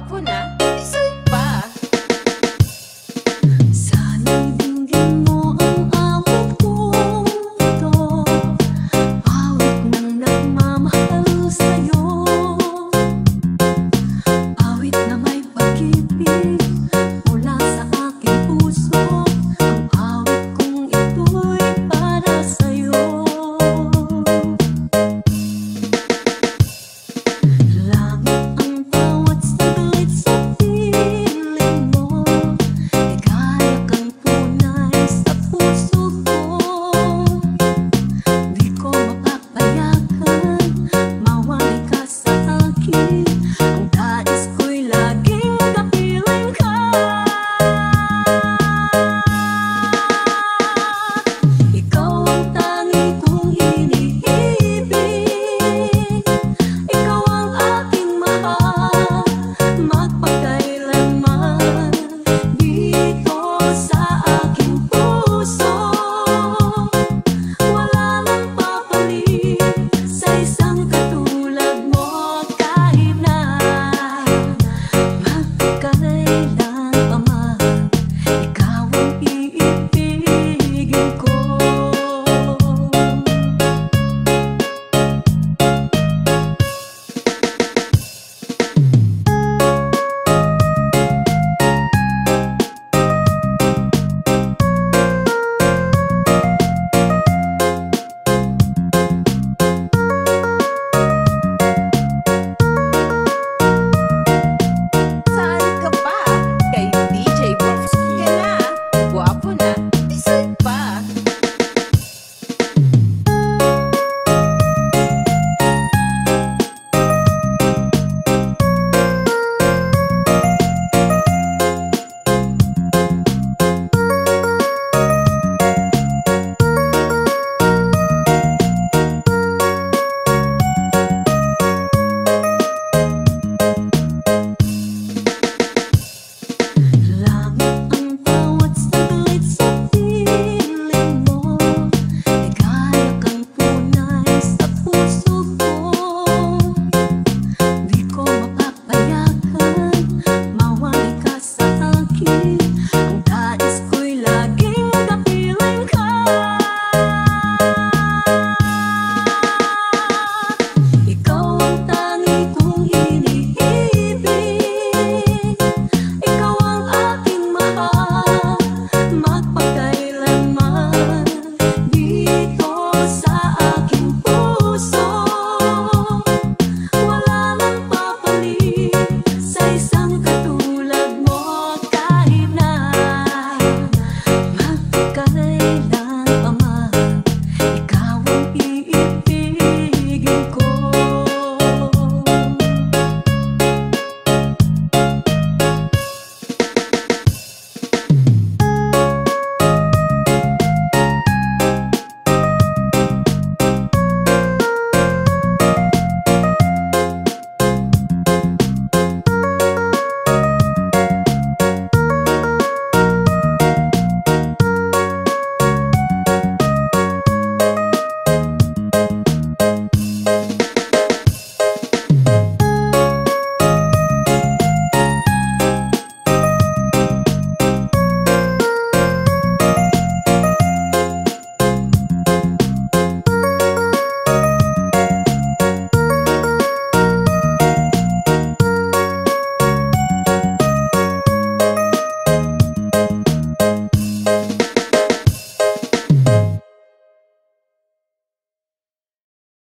Apuna.